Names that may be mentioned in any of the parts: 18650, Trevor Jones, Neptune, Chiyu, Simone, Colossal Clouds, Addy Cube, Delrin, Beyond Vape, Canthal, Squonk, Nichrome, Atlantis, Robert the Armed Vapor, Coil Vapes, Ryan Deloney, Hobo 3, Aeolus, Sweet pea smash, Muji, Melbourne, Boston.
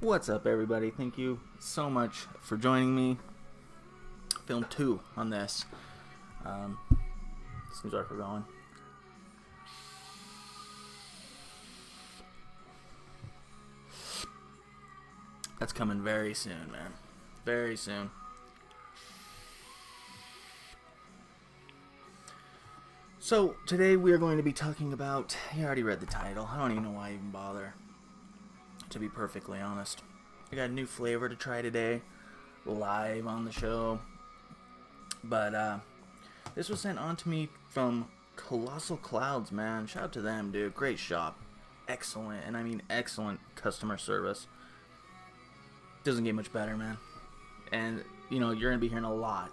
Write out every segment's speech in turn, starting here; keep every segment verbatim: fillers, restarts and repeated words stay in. What's up, everybody? Thank you so much for joining me. Film two on this. Um, seems like we're going. That's coming very soon, man. Very soon. So today we are going to be talking about. You already read the title. I don't even know why I even bother. To be perfectly honest, I got a new flavor to try today, live on the show. But uh, this was sent on to me from Colossal Clouds, man. Shout out to them, dude. Great shop, excellent, and I mean excellent customer service. Doesn't get much better, man. And you know you're gonna be hearing a lot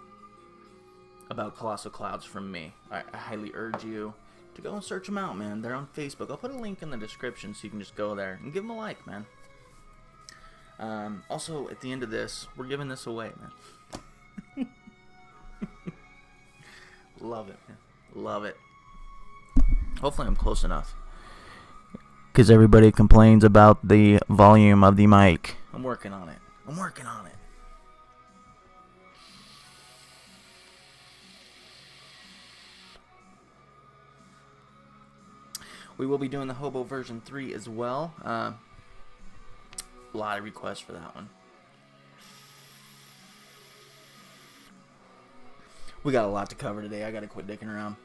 about Colossal Clouds from me. I, I highly urge you to go and search them out, man. They're on Facebook. I'll put a link in the description so you can just go there and give them a like, man. Um, also, at the end of this, we're giving this away, man. Love it, man. Love it. Hopefully I'm close enough, because everybody complains about the volume of the mic. I'm working on it. I'm working on it. We will be doing the Hobo version three as well. Uh, a lot of requests for that one. We got a lot to cover today. I got to quit dicking around.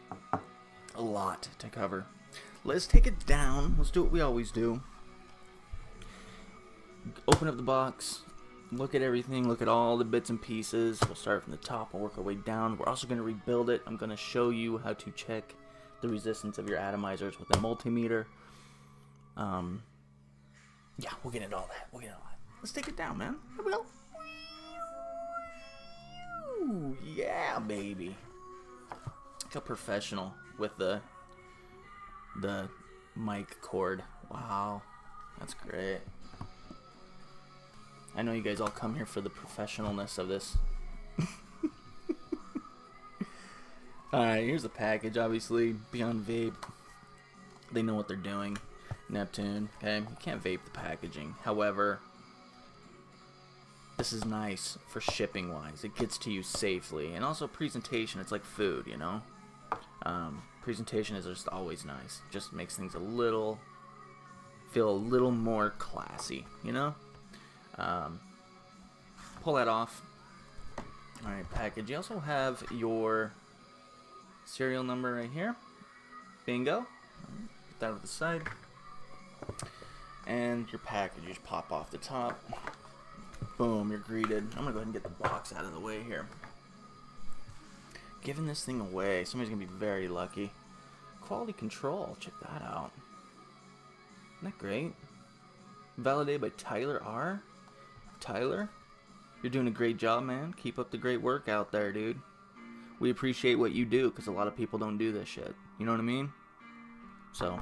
A lot to cover. Let's take it down. Let's do what we always do. Open up the box. Look at everything. Look at all the bits and pieces. We'll start from the top. We'll work our way down. We're also going to rebuild it. I'm going to show you how to check the resistance of your atomizers with a multimeter. Um, yeah, we'll get into all that. We'll get into all that. Let's take it down, man. Here we go. Ooh, yeah, baby. Look how professional with the the mic cord. Wow, that's great. I know you guys all come here for the professionalness of this. Alright, here's the package, obviously. Beyond Vape. They know what they're doing. Neptune. Okay, you can't vape the packaging. However, this is nice for shipping-wise. It gets to you safely. And also presentation. It's like food, you know? Um, presentation is just always nice. Just makes things a little... feel a little more classy, you know? Um, pull that off. Alright, package. You also have your serial number right here. Bingo. Put that over the side. And your package, you just pop off the top. Boom, you're greeted. I'm going to go ahead and get the box out of the way here. Giving this thing away. Somebody's going to be very lucky. Quality control. Check that out. Isn't that great? Validated by Tyler R. Tyler, you're doing a great job, man. Keep up the great work out there, dude. We appreciate what you do, because a lot of people don't do this shit. You know what I mean? So,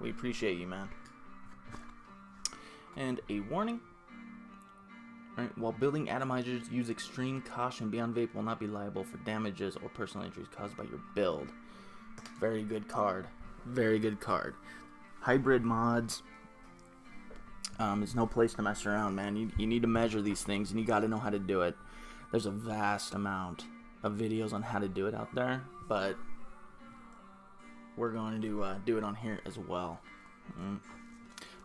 we appreciate you, man. And a warning. Right? While building atomizers, use extreme caution. Beyond Vape will not be liable for damages or personal injuries caused by your build. Very good card. Very good card. Hybrid mods. Um, there's no place to mess around, man. You, you need to measure these things, and you got to know how to do it. There's a vast amount of videos on how to do it out there, but we're going to uh, do it on here as well. Mm-hmm.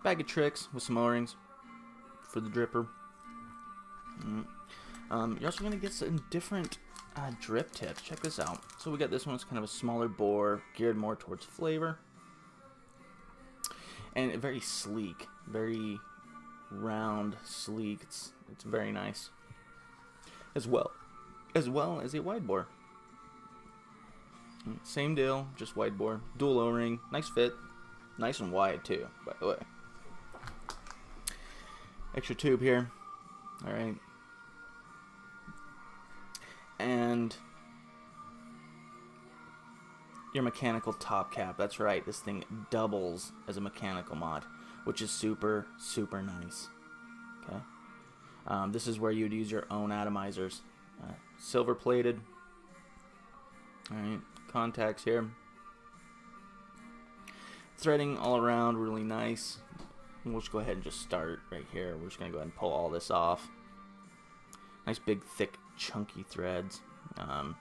Bag of tricks with some O-rings for the dripper. Mm-hmm. um, you're also going to get some different uh, drip tips. Check this out. So we got this one. It's kind of a smaller bore, geared more towards flavor, and very sleek, very round, sleek. It's it's very nice as well. As well as a wide bore. Same deal, just wide bore. Dual O-ring, nice fit. Nice and wide too, by the way. Extra tube here. Alright. And your mechanical top cap. That's right, this thing doubles as a mechanical mod, which is super, super nice. Okay. Um, this is where you'd use your own atomizers. Uh, silver plated. Alright, contacts here. Threading all around, really nice. We'll just go ahead and just start right here. We're just going to go ahead and pull all this off. Nice big, thick, chunky threads. Um,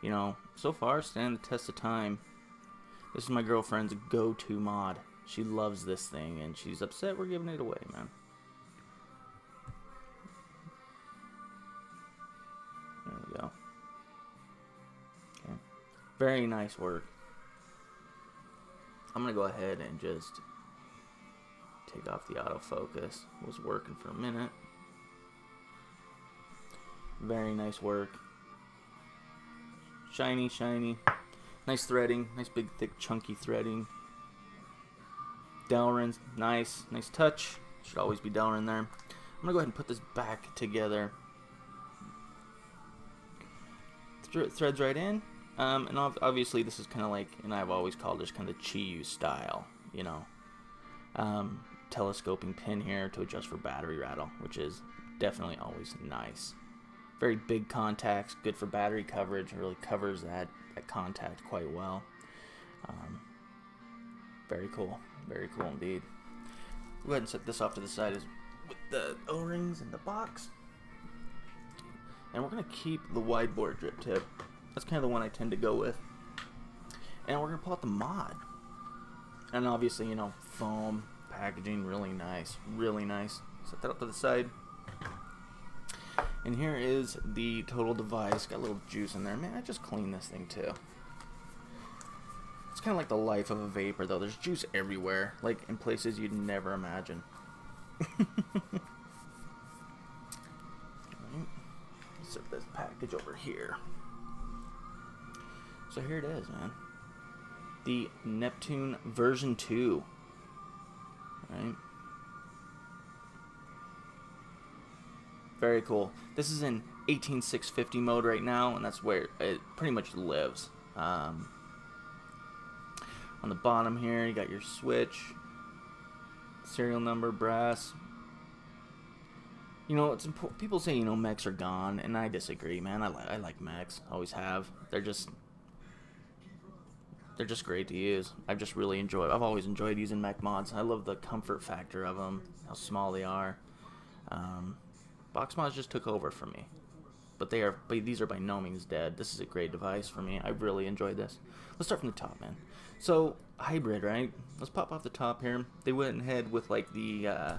you know, so far, standing the test of time. This is my girlfriend's go-to mod. She loves this thing, and she's upset we're giving it away, man. There we go. Okay. Very nice work. I'm going to go ahead and just take off the autofocus. It was working for a minute. Very nice work. Shiny, shiny. Nice threading. Nice big, thick, chunky threading. Delrin's nice. Nice touch. Should always be Delrin there. I'm going to go ahead and put this back together. Th threads right in. Um, and obviously this is kind of like, and I've always called this kind of Chiyu style, you know. Um, telescoping pin here to adjust for battery rattle, which is definitely always nice. Very big contacts, good for battery coverage. It really covers that, that contact quite well. Um, very cool, very cool indeed. Go ahead and set this off to the side as with the O-rings in the box. And we're gonna keep the wide bore drip tip. That's kind of the one I tend to go with. And we're gonna pull out the mod. And obviously, you know, foam packaging, really nice, really nice. Set that up to the side. And here is the total device. Got a little juice in there. Man, I just cleaned this thing too. It's kind of like the life of a vapor, though. There's juice everywhere, like in places you'd never imagine. Right. Set this package over here. So here it is, man. The Neptune version two. Right. Very cool. This is in eighteen six fifty mode right now, and that's where it pretty much lives. Um, on the bottom here, you got your switch, serial number, brass. You know, it's important. People say, you know, mechs are gone, and I disagree, man. I like I like mechs. Always have. They're just they're just great to use. I've just really enjoyed. I've always enjoyed using mech mods. I love the comfort factor of them. How small they are. Um, Box mods just took over for me, but they are. But these are by no means dead. This is a great device for me. I really enjoyed this. Let's start from the top, man. So hybrid, right? Let's pop off the top here. They went ahead with like the uh,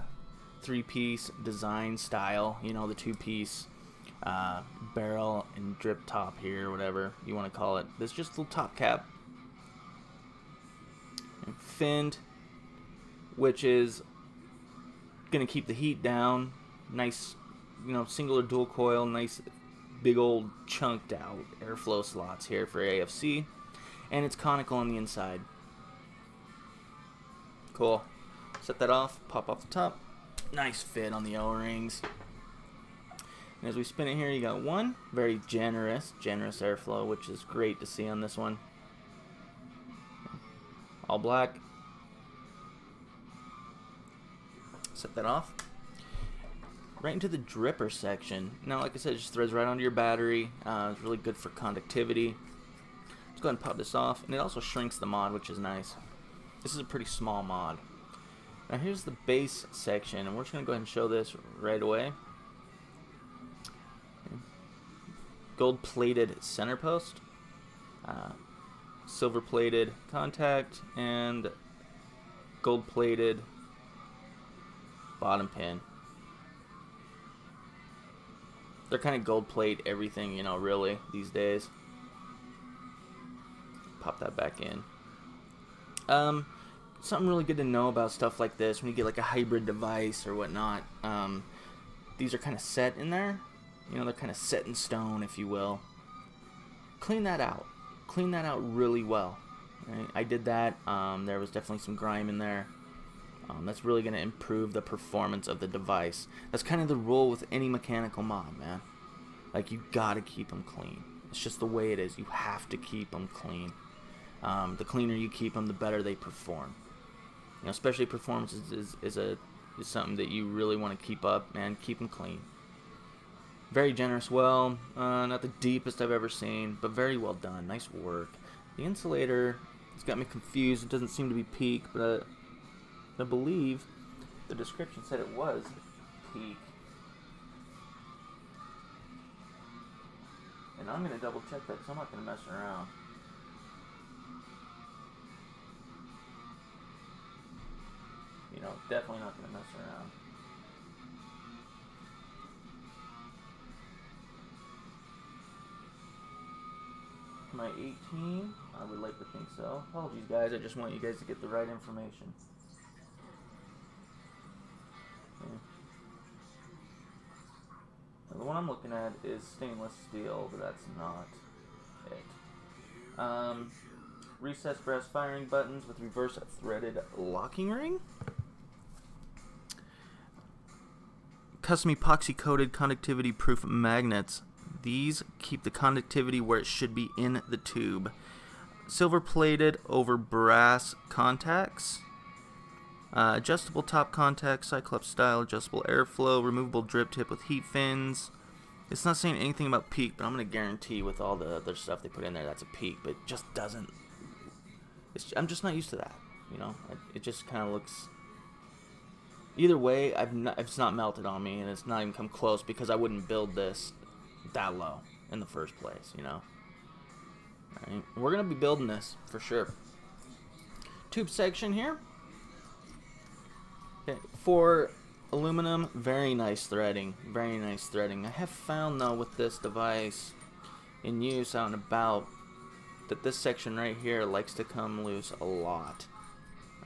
three-piece design style. You know, the two-piece uh, barrel and drip top here, whatever you want to call it. This just a little top cap, and finned, which is gonna keep the heat down. Nice. You know, single or dual coil, nice big old chunked out airflow slots here for A F C, and it's conical on the inside. Cool. Set that off, pop off the top. Nice fit on the O-rings. And as we spin it here, you got one very generous, generous airflow, which is great to see on this one. All black. Set that off. Right into the dripper section. Now, like I said, it just threads right onto your battery. Uh, it's really good for conductivity. Let's go ahead and pop this off. And it also shrinks the mod, which is nice. This is a pretty small mod. Now, here's the base section. And we're just going to go ahead and show this right away. Gold-plated center post. Uh, silver-plated contact. And gold-plated bottom pin. They're kind of gold plate everything, you know, really, these days. Pop that back in. Um, something really good to know about stuff like this when you get like a hybrid device or whatnot. Um, these are kind of set in there. You know, they're kind of set in stone, if you will. Clean that out. Clean that out really well. Right? I did that. Um, there was definitely some grime in there. Um, that's really going to improve the performance of the device. That's kind of the rule with any mechanical mod, man. Like, you got to keep them clean. It's just the way it is. You have to keep them clean. Um, the cleaner you keep them, the better they perform. You know, especially performance is, is, is, a, is something that you really want to keep up, man. Keep them clean. Very generous well. Uh, not the deepest I've ever seen, but very well done. Nice work. The insulator has got me confused. It doesn't seem to be peak, but... Uh, I believe the description said it was peak. And I'm going to double check that because I'm not going to mess around. You know, definitely not going to mess around. My eighteen? I would like to think so. Apologies, guys. I just want you guys to get the right information. Okay. Now, the one I'm looking at is stainless steel, but that's not it. Um, recessed brass firing buttons with reverse threaded locking ring. Custom epoxy coated conductivity proof magnets. These keep the conductivity where it should be in the tube. Silver plated over brass contacts. Uh, adjustable top contacts, Cyclops style, adjustable airflow, removable drip tip with heat fins. It's not saying anything about peak, but I'm going to guarantee with all the other stuff they put in there that's a peak, but it just doesn't. It's, I'm just not used to that, you know? It just kind of looks... Either way, I've not, it's not melted on me, and it's not even come close because I wouldn't build this that low in the first place, you know. All right. We're gonna be building this for sure. Tube section here. Okay. For aluminum, very nice threading, very nice threading. I have found though with this device in use out and about that this section right here likes to come loose a lot.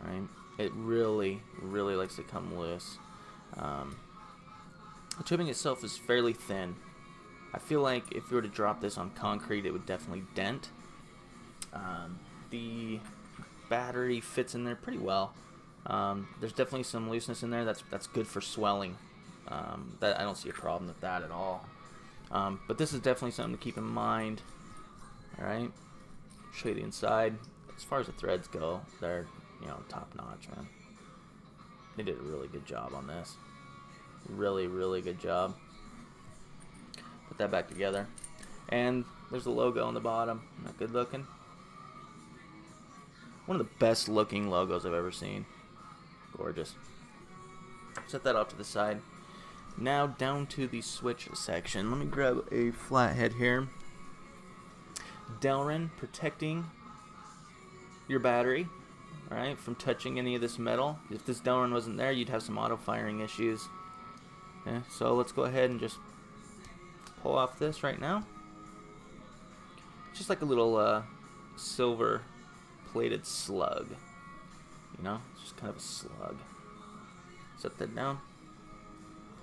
All right, it really, really likes to come loose. Um, the tubing itself is fairly thin. I feel like if you were to drop this on concrete, it would definitely dent. Um, the battery fits in there pretty well. Um, there's definitely some looseness in there. That's that's good for swelling. Um, that I don't see a problem with that at all. Um, but this is definitely something to keep in mind. All right, show you the inside. As far as the threads go, they're you know top notch, man. They did a really good job on this. Really, really good job. Put that back together, and there's the logo on the bottom. Not good looking. One of the best looking logos I've ever seen. Gorgeous. Set that off to the side. Now down to the switch section. Let me grab a flathead here. Delrin, protecting your battery, all right, from touching any of this metal. If this Delrin wasn't there, you'd have some auto firing issues. Yeah, so let's go ahead and just pull off this right now. Just like a little uh, silver plated slug, you know, it's just kind of a slug. Set that down,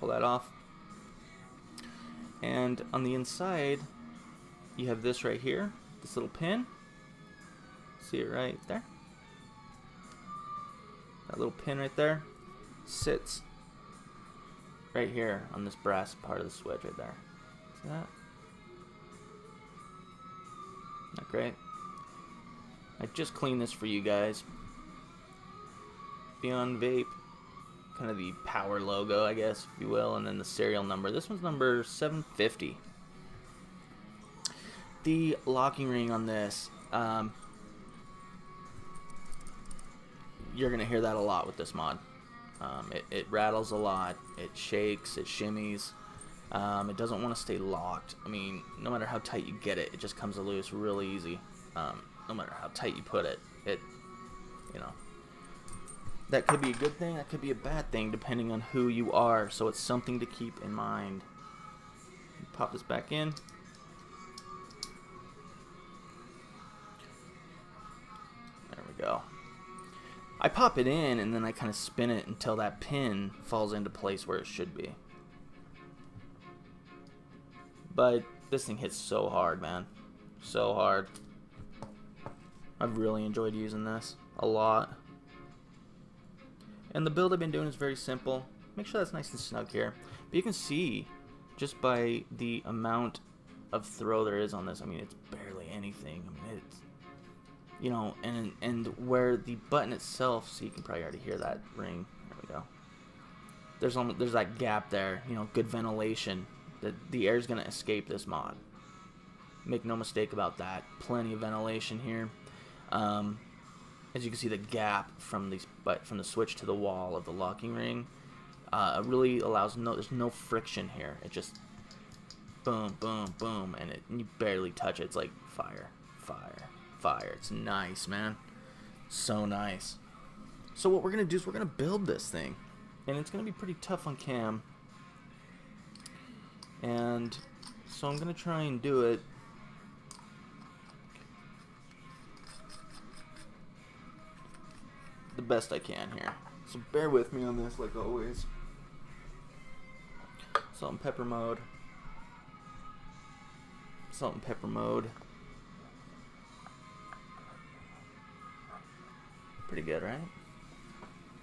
pull that off, and on the inside you have this right here, this little pin. See it right there? That little pin right there sits right here on this brass part of the switch right there. That. Not great. I just cleaned this for you guys. Beyond Vape, kind of the power logo, I guess, if you will, and then the serial number. This one's number seven fifty. The locking ring on this, um, you're gonna hear that a lot with this mod. Um, it, it rattles a lot. It shakes. It shimmies. Um, it doesn't want to stay locked. I mean, no matter how tight you get it, it just comes loose really easy. Um, no matter how tight you put it, it, you know, that could be a good thing, that could be a bad thing, depending on who you are. So it's something to keep in mind. Pop this back in. There we go. I pop it in, and then I kind of spin it until that pin falls into place where it should be. But this thing hits so hard, man. So hard. I've really enjoyed using this a lot. And the build I've been doing is very simple. Make sure that's nice and snug here. But you can see just by the amount of throw there is on this. I mean, it's barely anything. I mean, it's, you know, and and where the button itself, so you can probably already hear that ring. There we go. There's almost, there's that gap there. You know, good ventilation. The, the air is going to escape this mod. Make no mistake about that. Plenty of ventilation here. Um, as you can see, the gap from these, but from the switch to the wall of the locking ring, uh, really allows no. There's no friction here. It just boom, boom, boom, and it you barely touch it. It's like fire, fire, fire. It's nice, man. So nice. So what we're gonna do is we're gonna build this thing, and it's gonna be pretty tough on cam. And so I'm gonna try and do it. The best I can here, so bear with me on this like always. Salt and pepper mode, salt and pepper mode. Pretty good, right?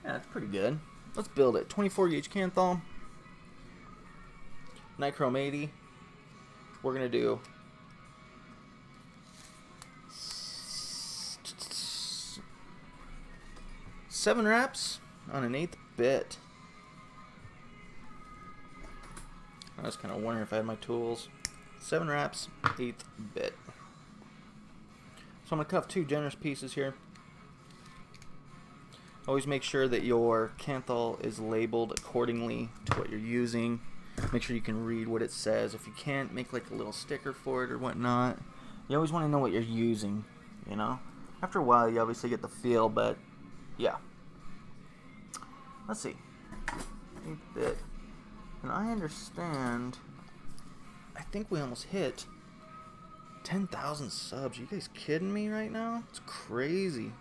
Yeah, that's pretty good. Let's build it. twenty-four gauge Canthal, Nichrome eighty. We're gonna do seven wraps on an eighth bit. I was kind of wondering if I had my tools. Seven wraps, eighth bit. So I'm gonna cuff two generous pieces here. Always make sure that your Canthal is labeled accordingly to what you're using. Make sure you can read what it says. If you can't, make like a little sticker for it or whatnot. You always want to know what you're using, you know? After a while, you obviously get the feel, but yeah. Let's see. Eighth bit. And I understand, I think we almost hit ten thousand subs. Are you guys kidding me right now? It's crazy.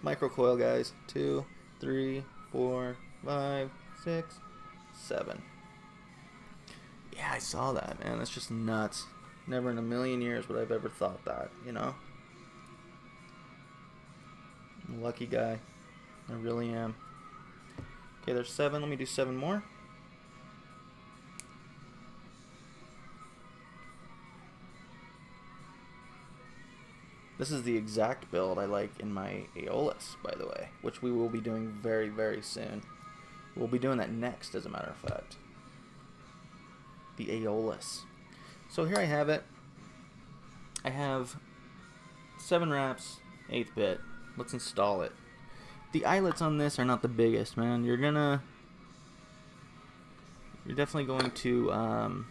Micro coil, guys. Two, three, four, five, six, seven. Yeah, I saw that, man. That's just nuts. Never in a million years would I have ever thought that, you know? I'm a lucky guy. I really am. Okay, there's seven. Let me do seven more. This is the exact build I like in my Aeolus, by the way, which we will be doing very, very soon. We'll be doing that next, as a matter of fact. The Aeolus. So here I have it. I have seven wraps, eighth bit. Let's install it. The eyelets on this are not the biggest, man. You're gonna, you're definitely going to um,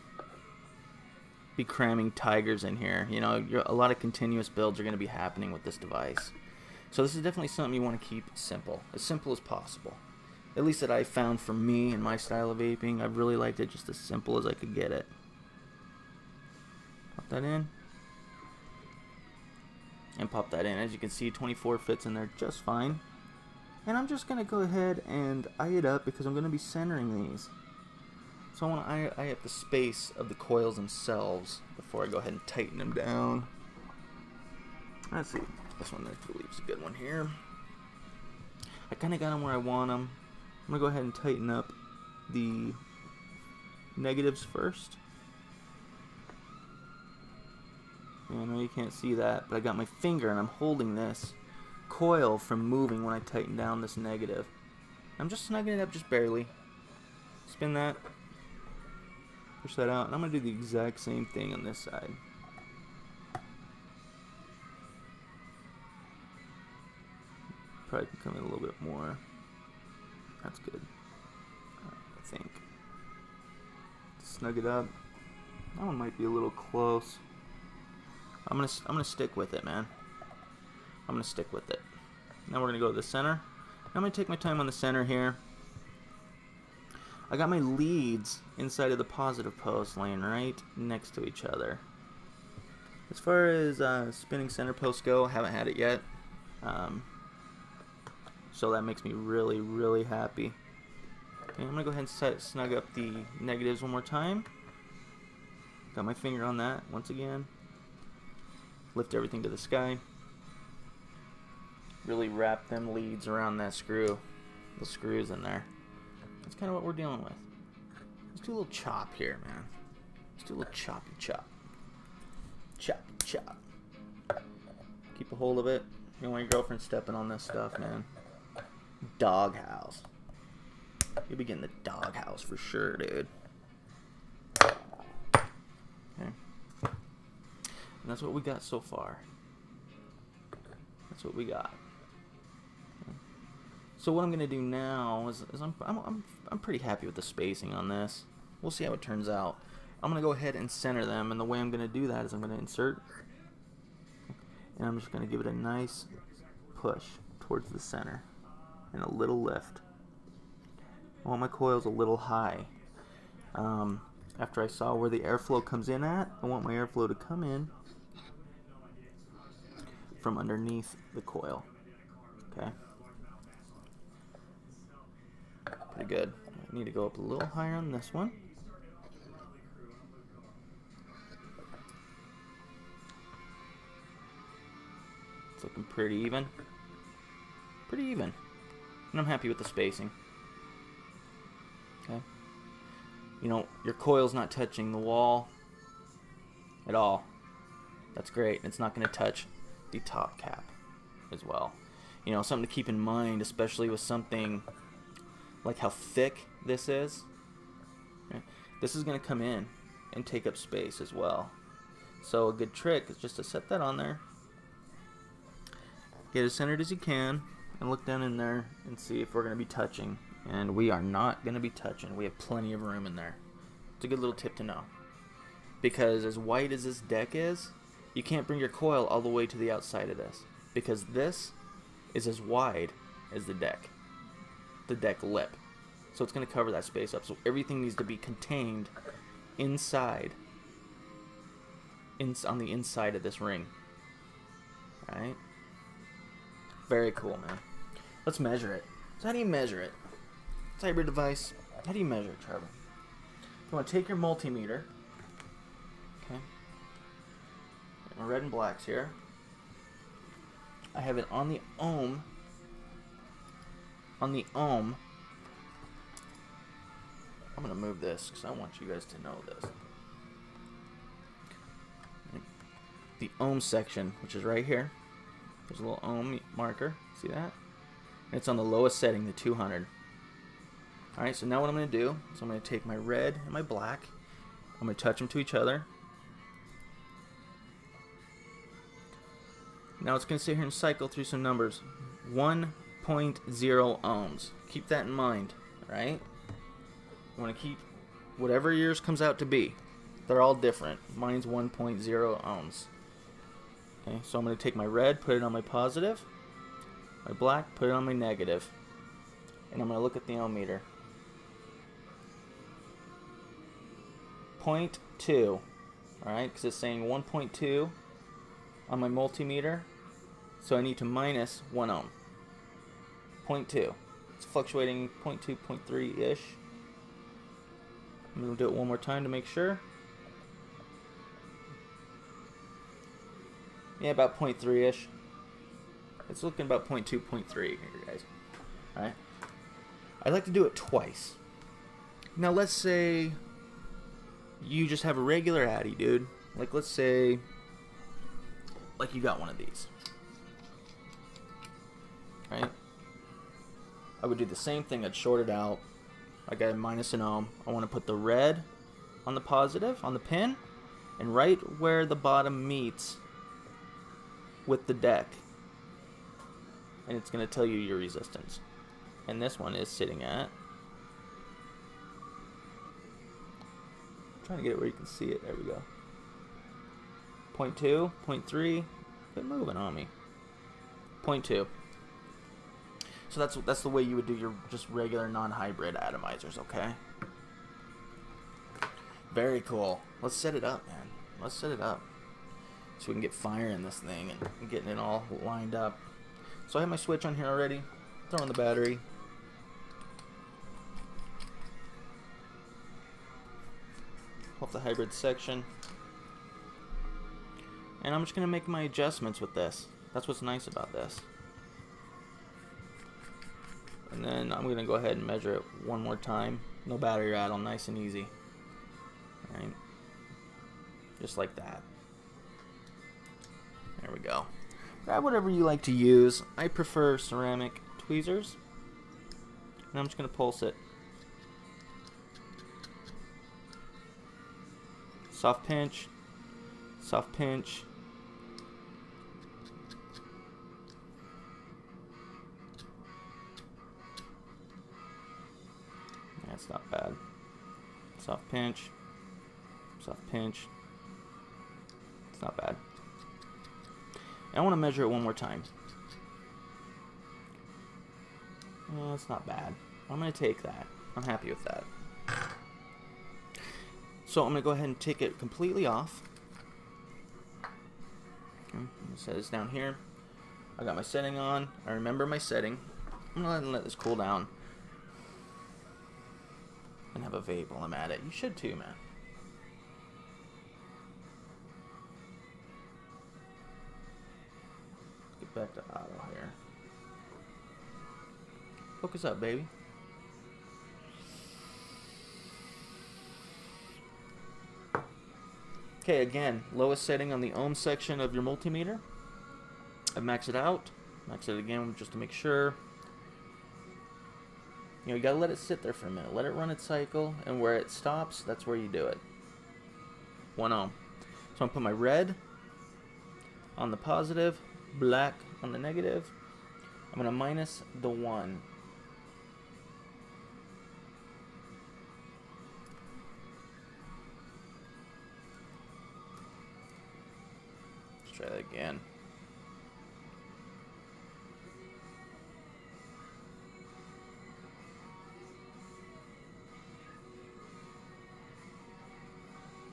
be cramming tigers in here. You know, you're, a lot of continuous builds are going to be happening with this device. So this is definitely something you want to keep simple, as simple as possible. At least that I found for me and my style of vaping. I really liked it just as simple as I could get it. Pop that in. And pop that in. As you can see, twenty-four fits in there just fine. And I'm just going to go ahead and eye it up because I'm going to be centering these. So I want to eye, eye up the space of the coils themselves before I go ahead and tighten them down. Let's see. This one I believe is a good one here. I kind of got them where I want them. I'm going to go ahead and tighten up the negatives first. I know you can't see that, but I got my finger and I'm holding this coil from moving when I tighten down this negative. I'm just snugging it up just barely. Spin that. Push that out, and I'm going to do the exact same thing on this side. Probably can come in a little bit more. That's good, I think. Snug it up. That one might be a little close. I'm going to I'm going to stick with it, man. I'm going to stick with it. Now we're going to go to the center. I'm going to take my time on the center here. I got my leads inside of the positive post laying right next to each other. As far as uh, spinning center posts go, I haven't had it yet. Um, so that makes me really, really happy. Okay, I'm going to go ahead and set, snug up the negatives one more time. Got my finger on that once again. Lift everything to the sky. Really wrap them leads around that screw. The screws in there. That's kind of what we're dealing with. Let's do a little chop here, man. Let's do a little choppy chop. Choppy chop. Keep a hold of it. You don't want your girlfriend stepping on this stuff, man. Doghouse. You'll be getting the doghouse for sure, dude. Okay. And that's what we got so far. That's what we got. So what I'm gonna do now is, is I'm, I'm, I'm, I'm pretty happy with the spacing on this. We'll see how it turns out. I'm gonna go ahead and center them, and the way I'm gonna do that is I'm gonna insert, and I'm just gonna give it a nice push towards the center and a little lift. I want my coils a little high. Um, after I saw where the airflow comes in at, I want my airflow to come in from underneath the coil. Okay. Pretty good. I need to go up a little higher on this one. It's looking pretty even. Pretty even. And I'm happy with the spacing. Okay. You know, your coil's not touching the wall at all. That's great. It's not going to touch the top cap as well. You know, something to keep in mind, especially with something like how thick this is. Okay. This is going to come in and take up space as well. So a good trick is just to set that on there, get as centered as you can, and look down in there and see if we're going to be touching. And we are not going to be touching. We have plenty of room in there. It's a good little tip to know, because as wide as this deck is, you can't bring your coil all the way to the outside of this, because this is as wide as the deck, the deck lip. So it's going to cover that space up. So everything needs to be contained inside, in, on the inside of this ring. All right? Very cool, man. Let's measure it. So how do you measure it? It's a hybrid device. How do you measure it, Trevor? You want to take your multimeter. Okay. My red and blacks here. I have it on the ohm. On the ohm. I'm going to move this because I want you guys to know this. The ohm section, which is right here. There's a little ohm marker. See that? And it's on the lowest setting, the two hundred. Alright, so now what I'm going to do is I'm going to take my red and my black. I'm going to touch them to each other. Now it's going to sit here and cycle through some numbers. one point zero ohms. Keep that in mind, right? You want to keep whatever yours comes out to be. They're all different. Mine's one point zero ohms. Okay, so I'm going to take my red, put it on my positive, my black, put it on my negative, and I'm going to look at the ohm meter. zero point two, alright, because it's saying one point two on my multimeter, so I need to minus one ohm. zero point two. It's fluctuating zero point two, zero point three-ish. I'm going to do it one more time to make sure. Yeah, about zero point three-ish. It's looking about zero point two, zero point three here, guys. All right. I like to do it twice. Now, let's say you just have a regular Addy, dude. Like, let's say, like you got one of these. Right? I would do the same thing. I'd short it out. I got a minus an ohm. I want to put the red on the positive, on the pin, and right where the bottom meets with the deck, and it's going to tell you your resistance. And this one is sitting at, I'm trying to get it where you can see it, there we go, zero point two, zero point three, quit moving on me, zero point two. So that's that's the way you would do your just regular non-hybrid atomizers, okay? Very cool. Let's set it up, man. Let's set it up so we can get fire in this thing and getting it all lined up. So I have my switch on here already. Throw in the battery. Off the hybrid section. And I'm just going to make my adjustments with this. That's what's nice about this. And then I'm going to go ahead and measure it one more time. No battery rattle, nice and easy. All right. Just like that. There we go. Grab whatever you like to use. I prefer ceramic tweezers. And I'm just going to pulse it. Soft pinch. Soft pinch. That's not bad. Soft pinch. Soft pinch. It's not bad. And I want to measure it one more time. Uh, that's not bad. I'm going to take that. I'm happy with that. So I'm going to go ahead and take it completely off. Okay, it says down here. I got my setting on. I remember my setting. I'm going to go ahead and let this cool down. And have a vape while I'm at it. You should too, man. Get back to auto here. Focus up, baby. Okay, again, lowest setting on the ohm section of your multimeter. I max it out. Max it again just to make sure. You know, you gotta let it sit there for a minute. Let it run its cycle, and where it stops, that's where you do it. One ohm. So I'm gonna put my red on the positive, black on the negative. I'm gonna minus the one. Let's try that again.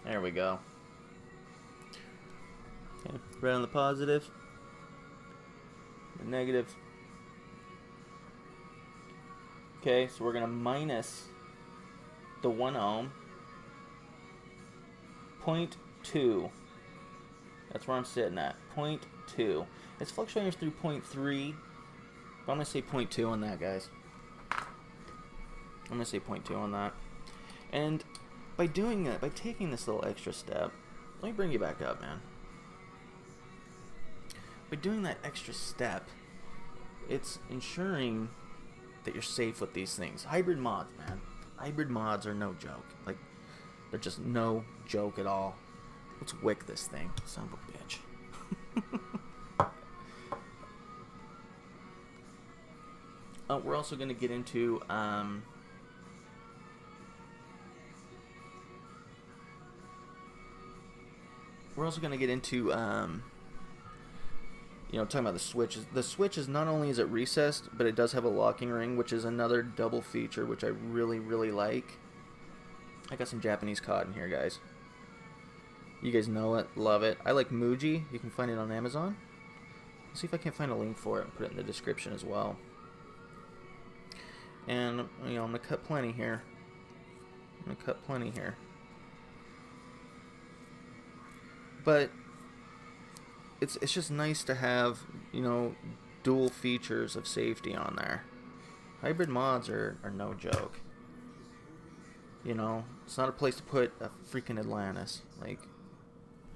There we go. Okay, red on the positive, the negative. Okay, so we're gonna minus the one ohm, point two. That's where I'm sitting at, point two. It's fluctuating through point three, but I'm gonna say point two on that, guys. I'm gonna say point two on that. And by doing that, by taking this little extra step, let me bring you back up, man. By doing that extra step, it's ensuring that you're safe with these things. Hybrid mods, man. Hybrid mods are no joke. Like, they're just no joke at all. Let's wick this thing. Son of a bitch. Oh, we're also going to get into... Um, We're also going to get into, um, you know, talking about the switch. The switch is not only is it recessed, but it does have a locking ring, which is another double feature, which I really, really like. I got some Japanese cod in here, guys. You guys know it. Love it. I like Muji. You can find it on Amazon. Let's see if I can find a link for it and put it in the description as well. And, you know, I'm going to cut plenty here. I'm going to cut plenty here. But it's it's just nice to have, you know, dual features of safety on there. Hybrid mods are, are no joke. You know, it's not a place to put a freaking Atlantis. Like,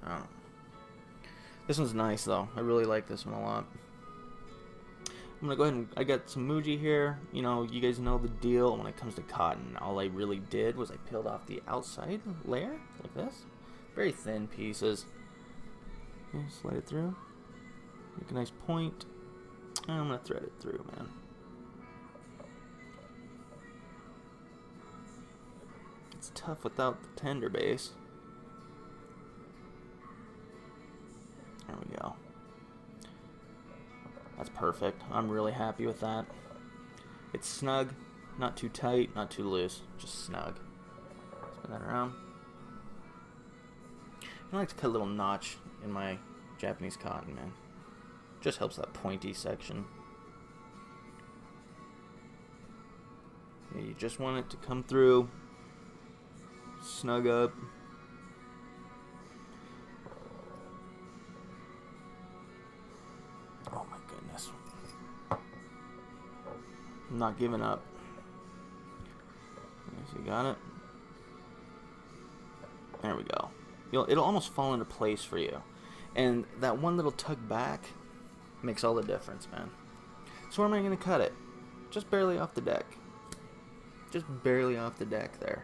I don't know. This one's nice, though. I really like this one a lot. I'm going to go ahead and... I got some Muji here. You know, you guys know the deal when it comes to cotton. All I really did was I peeled off the outside layer, like this. Very thin pieces. Slide it through. Make a nice point. And I'm going to thread it through, man. It's tough without the tender base. There we go. That's perfect. I'm really happy with that. It's snug. Not too tight, not too loose. Just snug. Spin that around. I like to cut a little notch in my Japanese cotton, man. Just helps that pointy section. You just want it to come through, snug up. Oh my goodness. I'm not giving up. So you got it. There we go. You'll, it'll almost fall into place for you. And that one little tug back makes all the difference, man. So where am I going to cut it? Just barely off the deck. Just barely off the deck there.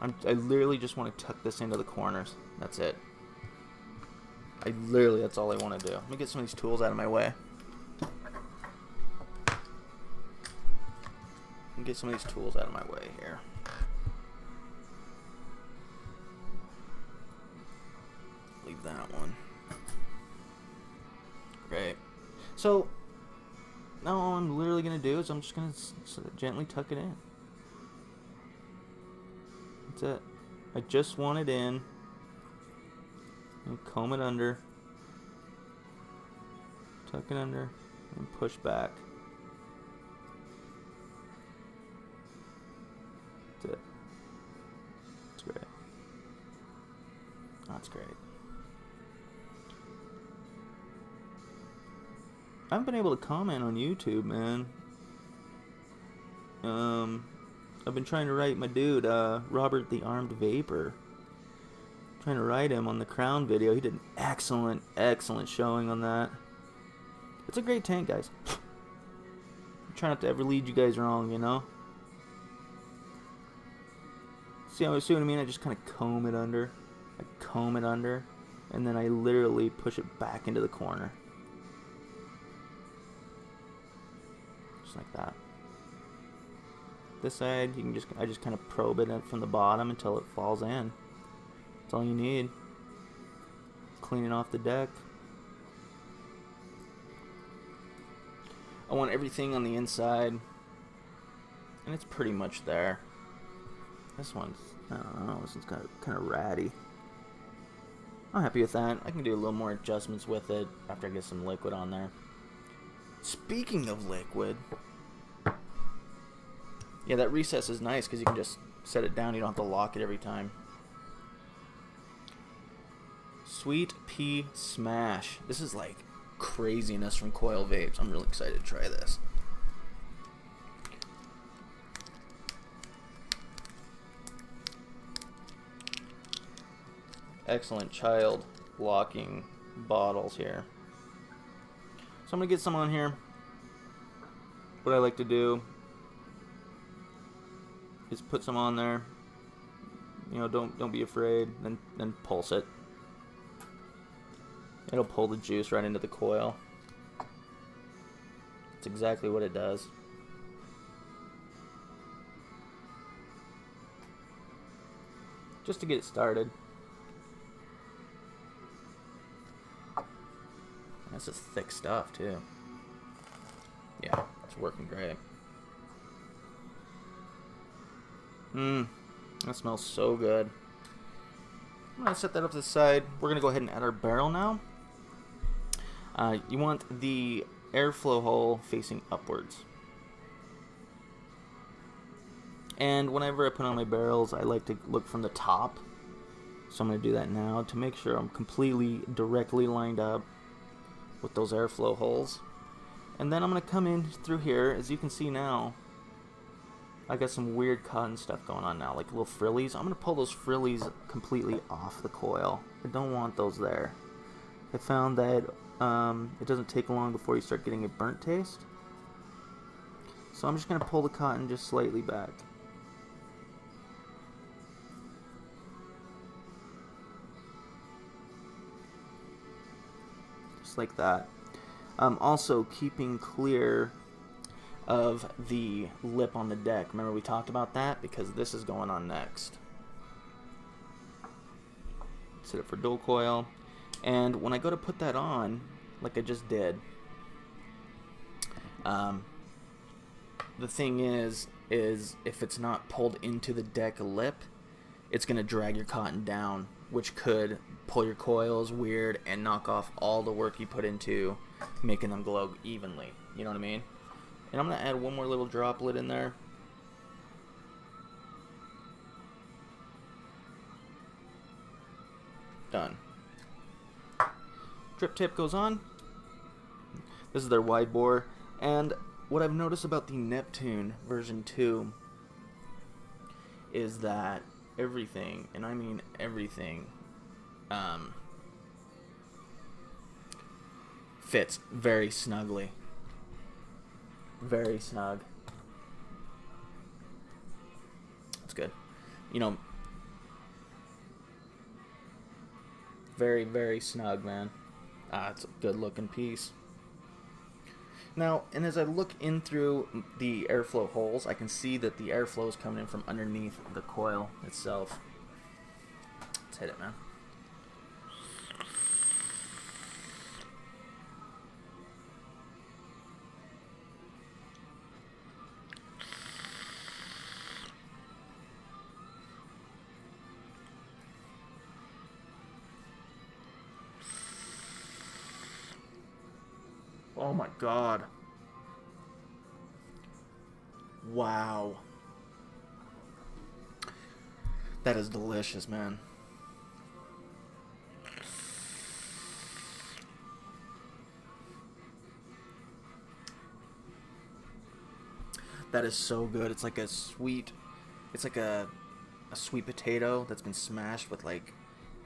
I'm, I literally just want to tuck this into the corners. That's it. I literally, that's all I want to do. Let me get some of these tools out of my way. Let me get some of these tools out of my way here. that one. Great. So now all I'm literally gonna do is I'm just gonna s s gently tuck it in. That's it. I just want it in and comb it under, tuck it under, and push back. That's it. That's great. That's great. I haven't been able to comment on YouTube, man. Um, I've been trying to write my dude, uh, Robert the Armed Vapor. I'm trying to write him on the Crown video. He did an excellent, excellent showing on that. It's a great tank, guys. I'm trying not to ever lead you guys wrong, you know? See how, see what I mean? I just kind of comb it under. I comb it under, and then I literally push it back into the corner. Just like that. This side, you can just I just kind of probe it in from the bottom until it falls in. That's all you need. Cleaning off the deck. I want everything on the inside, and it's pretty much there. This one's I don't know. This one's kind of kind of ratty. I'm happy with that. I can do a little more adjustments with it after I get some liquid on there. Speaking of liquid, yeah, that recess is nice because you can just set it down. You don't have to lock it every time. Sweet pea smash. This is like craziness from Coil Vapes. I'm really excited to try this. Excellent child locking bottles here. So I'm going to get some on here. What I like to do is put some on there. You know, don't don't be afraid. Then then pulse it. It'll pull the juice right into the coil. That's exactly what it does. Just to get it started. This is thick stuff too. Yeah, it's working great. Mmm, that smells so good. I'm gonna set that up to the side. We're gonna go ahead and add our barrel now. Uh, you want the airflow hole facing upwards. And whenever I put on my barrels, I like to look from the top. So I'm gonna do that now to make sure I'm completely directly lined up with those airflow holes. And then I'm gonna come in through here. As you can see now, I got some weird cotton stuff going on now, like little frillies. I'm gonna pull those frillies completely off the coil. I don't want those there. I found that um, it doesn't take long before you start getting a burnt taste. So I'm just gonna pull the cotton just slightly back. Like that. Um, also keeping clear of the lip on the deck. Remember we talked about that? Because this is going on next. Set it for dual coil. And when I go to put that on, like I just did, um, the thing is, is if it's not pulled into the deck lip, it's going to drag your cotton down, which could pull your coils weird and knock off all the work you put into making them glow evenly. You know what I mean? And I'm going to add one more little droplet in there. Done. Drip tip goes on. This is their wide bore. And what I've noticed about the Neptune version two is that everything, and I mean everything, um, fits very snugly. Very snug. That's good. You know, very, very snug, man. Ah, it's a good looking piece. Now, and as I look in through the airflow holes, I can see that the airflow is coming in from underneath the coil itself. Let's hit it, man. Oh my god. Wow. That is delicious, man. That is so good. It's like a sweet, it's like a, a sweet potato that's been smashed with like,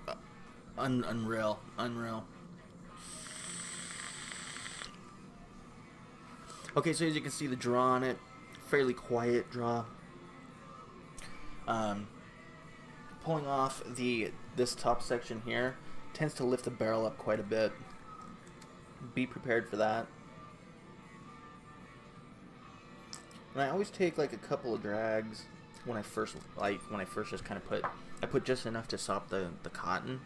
uh, un unreal, unreal. Okay, so as you can see, the draw on it, fairly quiet draw. Um, pulling off the this top section here tends to lift the barrel up quite a bit. Be prepared for that. And I always take like a couple of drags when I first like when I first just kind of put I put just enough to sop the the cotton,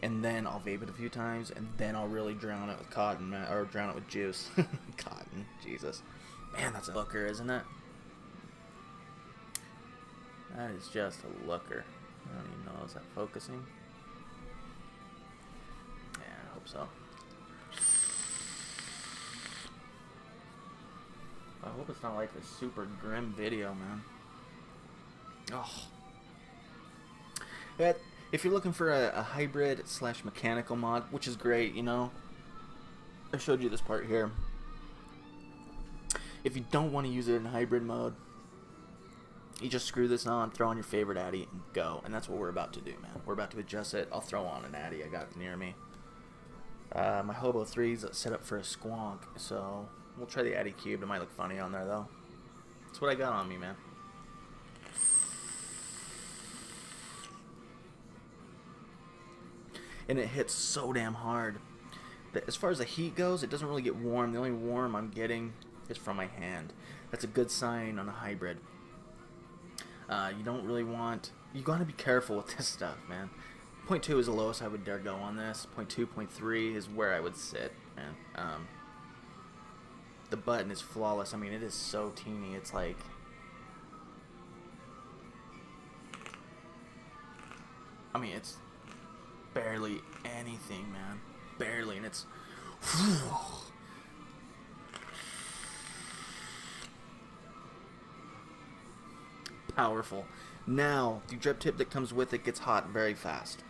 and then I'll vape it a few times, and then I'll really drown it with cotton, man, or drown it with juice. Cotton, Jesus, man, that's a looker, isn't it? That is just a looker. I don't even know, is that focusing? Yeah, I hope so. I hope it's not like a super grim video, man. Oh. But if you're looking for a, a hybrid slash mechanical mod, which is great, you know. I showed you this part here. If you don't want to use it in hybrid mode, you just screw this on, throw on your favorite Addy, and go. And that's what we're about to do, man. We're about to adjust it. I'll throw on an Addy I got near me. Uh, my Hobo three is set up for a squonk, so... We'll try the Addy Cube. It might look funny on there, though. That's what I got on me, man. And it hits so damn hard. That as far as the heat goes, it doesn't really get warm. The only warm I'm getting is from my hand. That's a good sign on a hybrid. Uh, you don't really want... You gotta be careful with this stuff, man. point two is the lowest I would dare go on this. point two, point three is where I would sit, man. Um... The button is flawless. I mean, it is so teeny. It's like, I mean, it's barely anything, man. Barely, and it's. Powerful. Now, the drip tip that comes with it gets hot very fast.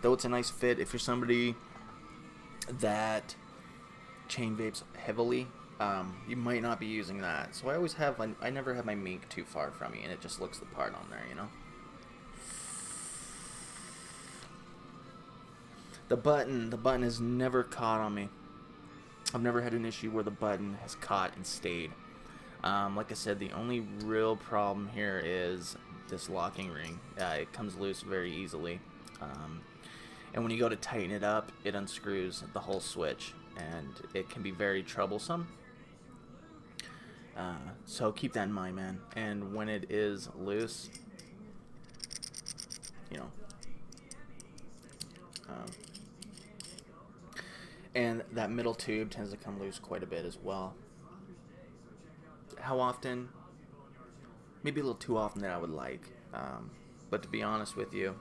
Though it's a nice fit if you're somebody that chain vapes heavily. Um, you might not be using that, so I always have, I, I never have my mink too far from me, and it just looks the part on there, you know. The button, the button has never caught on me. I've never had an issue where the button has caught and stayed. Um, like I said, the only real problem here is this locking ring. Uh, it comes loose very easily, um, and when you go to tighten it up, it unscrews the whole switch. And it can be very troublesome. Uh, so keep that in mind, man. And when it is loose, you know. Um, and that middle tube tends to come loose quite a bit as well. How often? Maybe a little too often than I would like. Um, but to be honest with you,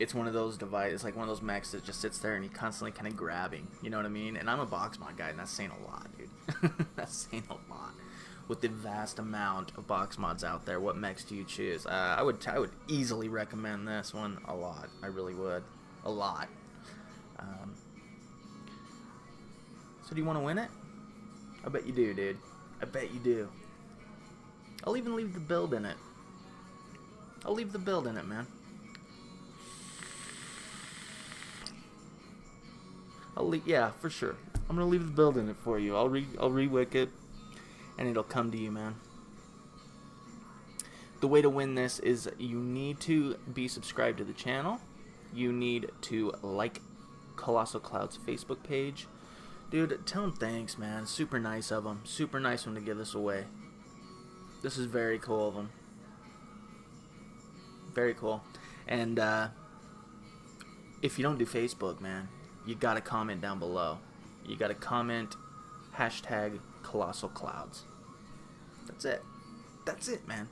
it's one of those devices, like one of those mechs that just sits there and you're constantly kind of grabbing. You know what I mean? And I'm a box mod guy, and that's saying a lot, dude. That's saying a lot. With the vast amount of box mods out there, what mechs do you choose? Uh, I would, I would easily recommend this one a lot. I really would, a lot. Um, so do you want to win it? I bet you do, dude. I bet you do. I'll even leave the build in it. I'll leave the build in it, man. I'll leave, yeah, for sure. I'm gonna leave the build in it for you. I'll re I'll re-wick it, and it'll come to you, man. The way to win this is you need to be subscribed to the channel. You need to like Colossal Clouds' Facebook page, dude. Tell them thanks, man. Super nice of them. Super nice of them to give this away. This is very cool of them. Very cool. And uh, if you don't do Facebook, man. You gotta comment down below. You gotta comment hashtag Colossal Clouds. That's it. That's it, man.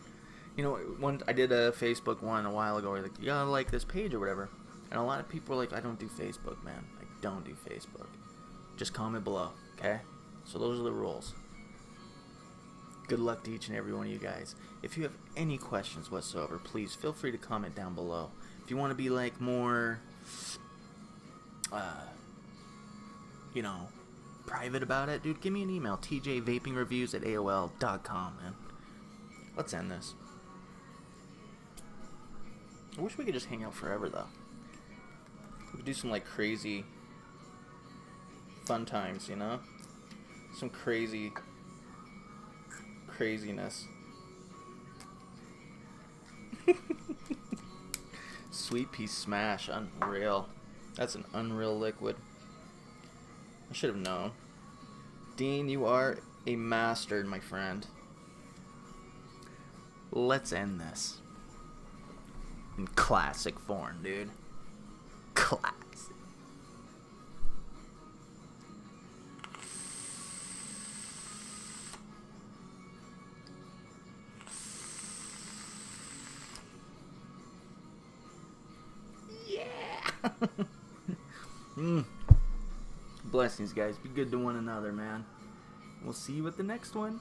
You know, one I did a Facebook one a while ago where like, you gotta like this page or whatever. And a lot of people were like, I don't do Facebook, man. I don't do Facebook. just comment below, okay? So those are the rules. Good luck to each and every one of you guys. If you have any questions whatsoever, please feel free to comment down below. If you want to be like more, uh, you know, private about it, dude, give me an email, t j vaping reviews at a o l dot com, man. Let's end this. I wish we could just hang out forever, though. We could do some, like, crazy fun times, you know? Some crazy craziness. Sweet pea smash, unreal. That's an unreal liquid. I should have known. Dean, you are a master, my friend. Let's end this. In classic form, dude. Classic. Yeah. mm. Blessings, guys. Be good to one another, man. We'll see you at the next one.